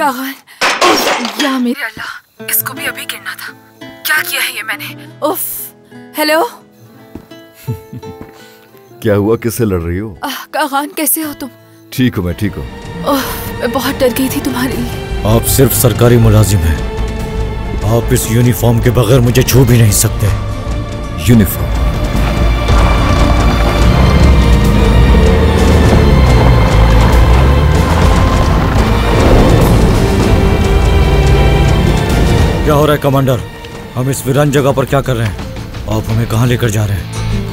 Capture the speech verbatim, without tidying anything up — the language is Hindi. कागज, या मेरे अल्लाह, इसको भी अभी गिरना था। क्या किया है ये मैंने? उफ, हेलो। क्या हुआ, किससे लड़ रही हो? कागान, कैसे हो तुम? ठीक हूँ मैं, ठीक हूँ। मैं बहुत डर गई थी तुम्हारे लिए। आप सिर्फ सरकारी मुलाजिम हैं। आप इस यूनिफॉर्म के बगैर मुझे छू भी नहीं सकते। यूनिफॉर्म? क्या हो रहा है कमांडर? हम इस वीरान जगह पर क्या कर रहे हैं? आप हमें कहाँ लेकर जा रहे हैं?